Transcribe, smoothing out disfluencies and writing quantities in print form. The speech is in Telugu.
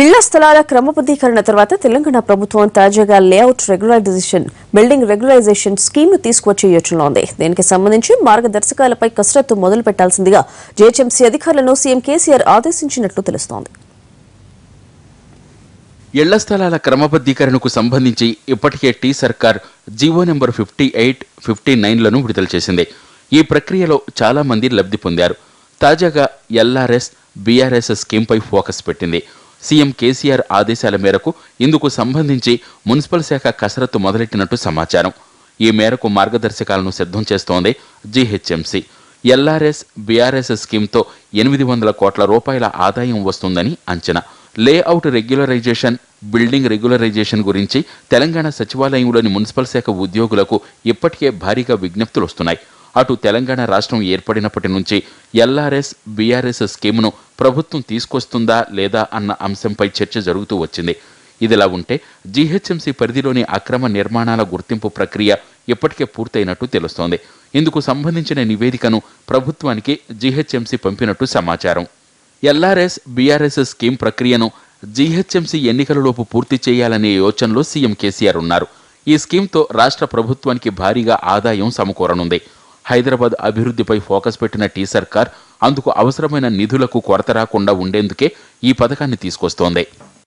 ఇళ్ల స్థలాల క్రమబద్ధీకరణ తర్వాత తెలంగాణ ప్రభుత్వం తాజాగా layout regularisation building regularisation scheme తీసుకొచ్చే యోచనలో ఉంది. దీనికి సంబంధించి మార్గదర్శకాలపై కసరత్తు మొదలు పెట్టాల్సిందిగా జీహెచ్ఎంసీ అధికారులను సీఎం కేసీఆర్ ఆదేశించినట్లు తెలుస్తోంది. ఇళ్ల స్థలాల క్రమబద్ధీకరణకు సంబంధించి ఇప్పటికే టీ సర్కార్ జీవో నెంబర్ 58, 59లను విడుదల చేసింది. ఈ ప్రక్రియలో చాలా మంది లబ్ధి పొందారు. తాజాగా LRS, BRS స్కీమ్పై ఫోకస్ పెట్టింది. సీఎం కేసీఆర్ ఆదేశాల మేరకు ఇందుకు సంబంధించి మున్సిపల్ శాఖ కసరత్తు మొదలెట్టినట్టు సమాచారం. ఈ మేరకు మార్గదర్శకాలను సిద్ధం చేస్తోంది జీహెచ్ఎంసీ. LRS, BRS స్కీమ్తో 800 కోట్ల రూపాయల ఆదాయం వస్తుందని అంచనా. లేఅవుట్ రెగ్యులరైజేషన్, బిల్డింగ్ రెగ్యులరైజేషన్ గురించి తెలంగాణ సచివాలయంలోని మున్సిపల్ శాఖ ఉద్యోగులకు ఇప్పటికే భారీగా విజ్ఞప్తులు వస్తున్నాయి. అటు తెలంగాణ రాష్ట్రం ఏర్పడినప్పటి నుంచి LRS, BRS స్కీమ్ను ప్రభుత్వం తీసుకొస్తుందా లేదా అన్న అంశంపై చర్చ జరుగుతూ వచ్చింది. ఇదిలా ఉంటే జీహెచ్ఎంసీ పరిధిలోని అక్రమ నిర్మాణాల గుర్తింపు ప్రక్రియ ఇప్పటికే పూర్తయినట్టు తెలుస్తోంది. ఇందుకు సంబంధించిన నివేదికను ప్రభుత్వానికి జీహెచ్ఎంసీ పంపినట్టు సమాచారం. LRS, BRS స్కీమ్ ప్రక్రియను జీహెచ్ఎంసీ ఎన్నికలలోపు పూర్తి చేయాలనే యోచనలో సీఎం కేసీఆర్ ఉన్నారు. ఈ స్కీమ్తో రాష్ట్ర ప్రభుత్వానికి భారీగా ఆదాయం సమకూరనుంది. హైదరాబాద్ అభివృద్ధిపై ఫోకస్ పెట్టిన టీ సర్కార్ అందుకు అవసరమైన నిధులకు కొరత రాకుండా ఉండేందుకే ఈ పథకాన్ని తీసుకొస్తోంది.